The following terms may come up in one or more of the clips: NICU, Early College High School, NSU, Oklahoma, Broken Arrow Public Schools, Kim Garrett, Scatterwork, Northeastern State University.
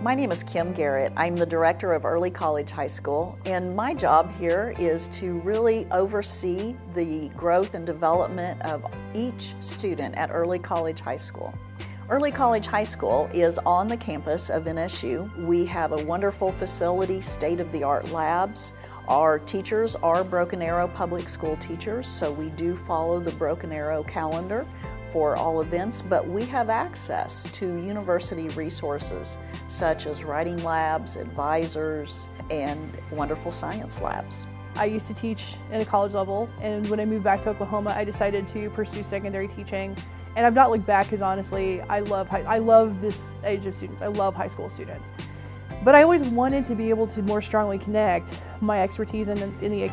My name is Kim Garrett. I'm the director of Early College High School, and my job here is to really oversee the growth and development of each student at Early College High School. Early College High School is on the campus of NSU. We have a wonderful facility, state-of-the-art labs. Our teachers are Broken Arrow Public School teachers, so we do follow the Broken Arrow calendar for all events, but we have access to university resources such as writing labs, advisors, and wonderful science labs. I used to teach at a college level, and when I moved back to Oklahoma, I decided to pursue secondary teaching, and I've not looked back because honestly, I love this age of students. I love high school students. But I always wanted to be able to more strongly connect my expertise in the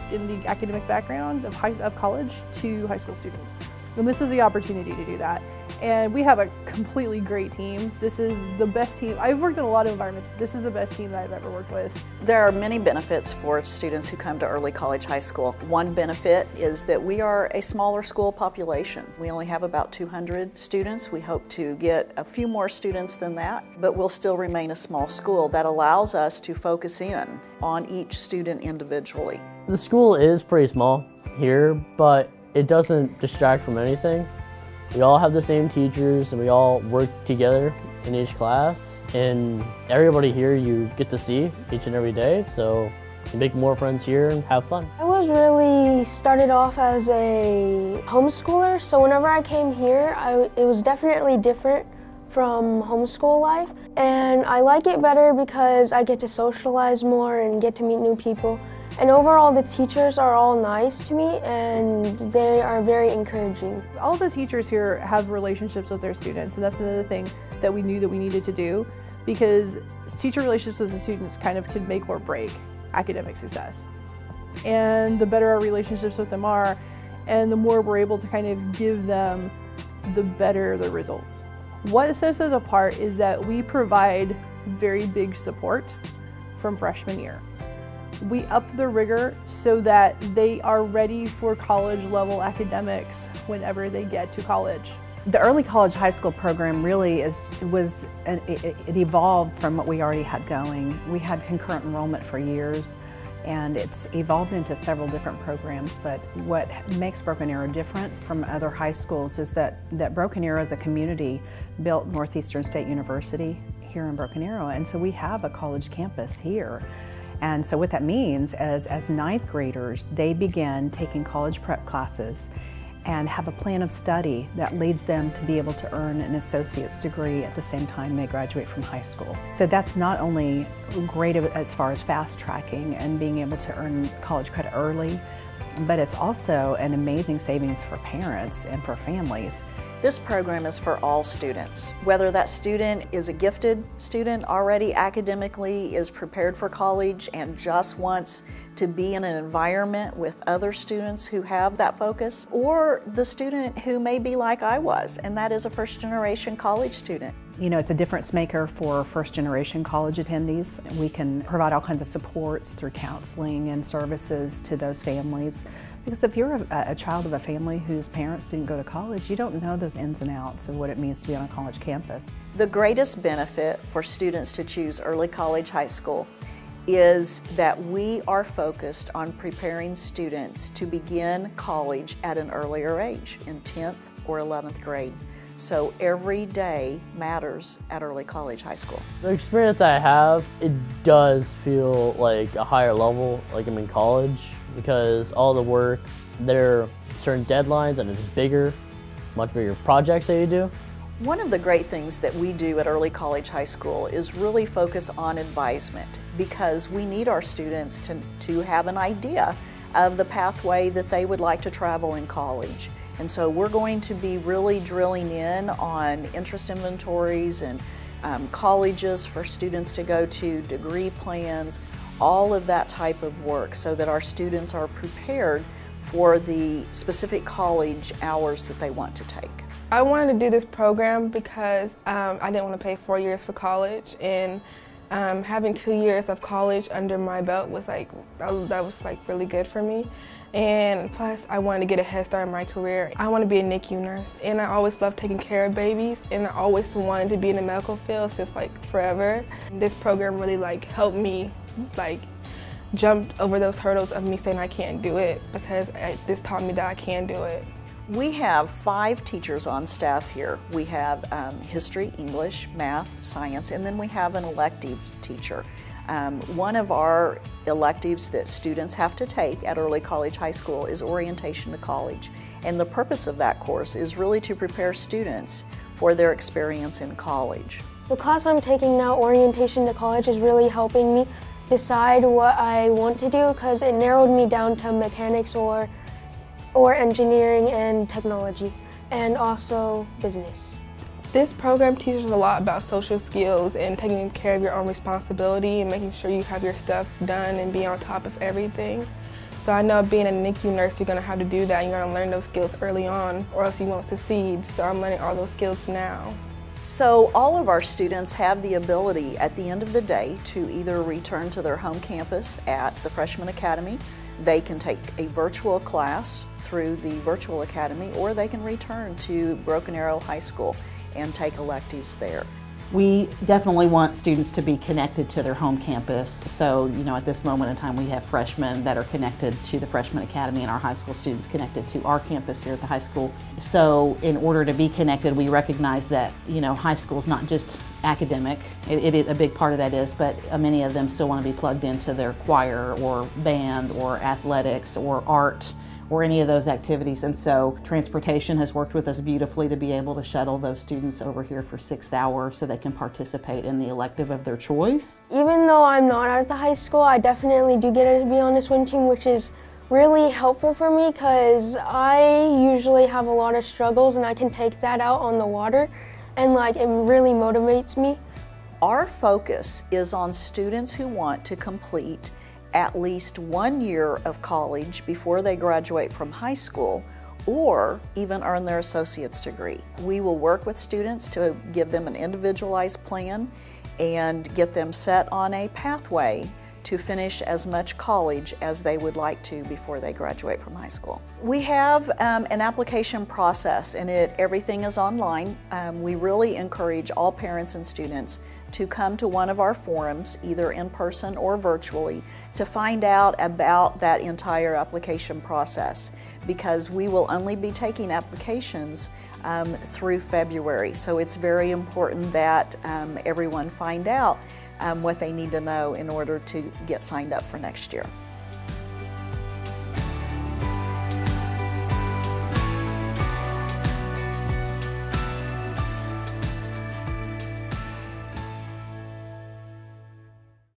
academic background of college to high school students. And this is the opportunity to do that. And we have a completely great team. This is the best team. I've worked in a lot of environments. This is the best team that I've ever worked with. There are many benefits for students who come to Early College High School. One benefit is that we are a smaller school population. We only have about 200 students. We hope to get a few more students than that, but we'll still remain a small school. That allows us to focus in on each student individually. The school is pretty small here, but it doesn't distract from anything. We all have the same teachers and we all work together in each class, and everybody here you get to see each and every day, so you make more friends here and have fun. I was really started off as a homeschooler, so whenever I came here, it was definitely different from homeschool life, and I like it better because I get to socialize more and get to meet new people. And overall, the teachers are all nice to me and they are very encouraging. All the teachers here have relationships with their students, and that's another thing that we knew that we needed to do, because teacher relationships with the students kind of can make or break academic success. And the better our relationships with them are, and the more we're able to kind of give them, the better the results. What sets us apart is that we provide very big support from freshman year. We up the rigor so that they are ready for college level academics whenever they get to college. The Early College High School program really it evolved from what we already had going. We had concurrent enrollment for years, and it's evolved into several different programs, but what makes Broken Arrow different from other high schools is that Broken Arrow is a community built Northeastern State University here in Broken Arrow, and so we have a college campus here. And so what that means is, as ninth graders, they begin taking college prep classes and have a plan of study that leads them to be able to earn an associate's degree at the same time they graduate from high school. So that's not only great as far as fast tracking and being able to earn college credit early, but it's also an amazing savings for parents and for families. This program is for all students. Whether that student is a gifted student already academically, is prepared for college, and just wants to be in an environment with other students who have that focus, or the student who may be like I was, and that is a first-generation college student. You know, it's a difference maker for first-generation college attendees. We can provide all kinds of supports through counseling and services to those families. Because if you're a child of a family whose parents didn't go to college, you don't know those ins and outs of what it means to be on a college campus. The greatest benefit for students to choose Early College High School is that we are focused on preparing students to begin college at an earlier age, in 10th or 11th grade. So every day matters at Early College High School. The experience I have, it does feel like a higher level, like I'm in college, because all the work, there are certain deadlines, and it's bigger, much bigger projects that you do. One of the great things that we do at Early College High School is really focus on advisement, because we need our students to have an idea of the pathway that they would like to travel in college. And so we're going to be really drilling in on interest inventories and colleges for students to go to, degree plans, all of that type of work, so that our students are prepared for the specific college hours that they want to take. I wanted to do this program because I didn't want to pay 4 years for college, and having 2 years of college under my belt was like, that was like really good for me. And plus I wanted to get a head start in my career. I want to be a NICU nurse, and I always loved taking care of babies, and I always wanted to be in the medical field since like forever. This program really like helped me like jump over those hurdles of me saying I can't do it, because this taught me that I can do it. We have 5 teachers on staff here. We have history, English, math, science, and then we have an electives teacher. One of our electives that students have to take at Early College High School is orientation to college. And the purpose of that course is really to prepare students for their experience in college. The class I'm taking now, orientation to college, is really helping me decide what I want to do, because it narrowed me down to mechanics or engineering and technology, and also business. This program teaches a lot about social skills and taking care of your own responsibility and making sure you have your stuff done and be on top of everything. So I know being a NICU nurse, you're gonna have to do that, and you're gonna learn those skills early on or else you won't succeed. So I'm learning all those skills now. So all of our students have the ability at the end of the day to either return to their home campus at the Freshman Academy. They can take a virtual class through the Virtual Academy, or they can return to Broken Arrow High School and take electives there. We definitely want students to be connected to their home campus. So, you know, at this moment in time, we have freshmen that are connected to the Freshman Academy and our high school students connected to our campus here at the high school. So in order to be connected, we recognize that, you know, high school is not just academic. A big part of that is, but many of them still want to be plugged into their choir or band or athletics or art or any of those activities. And so transportation has worked with us beautifully to be able to shuttle those students over here for 6th hour so they can participate in the elective of their choice. Even though I'm not at the high school, I definitely do get to be on the swim team, which is really helpful for me because I usually have a lot of struggles, and I can take that out on the water, and like it really motivates me. Our focus is on students who want to complete at least 1 year of college before they graduate from high school, or even earn their associate's degree. We will work with students to give them an individualized plan and get them set on a pathway to finish as much college as they would like to before they graduate from high school. We have an application process, and everything is online. We really encourage all parents and students to come to one of our forums, either in person or virtually, to find out about that entire application process, because we will only be taking applications through February. So it's very important that everyone find out what they need to know in order to get signed up for next year.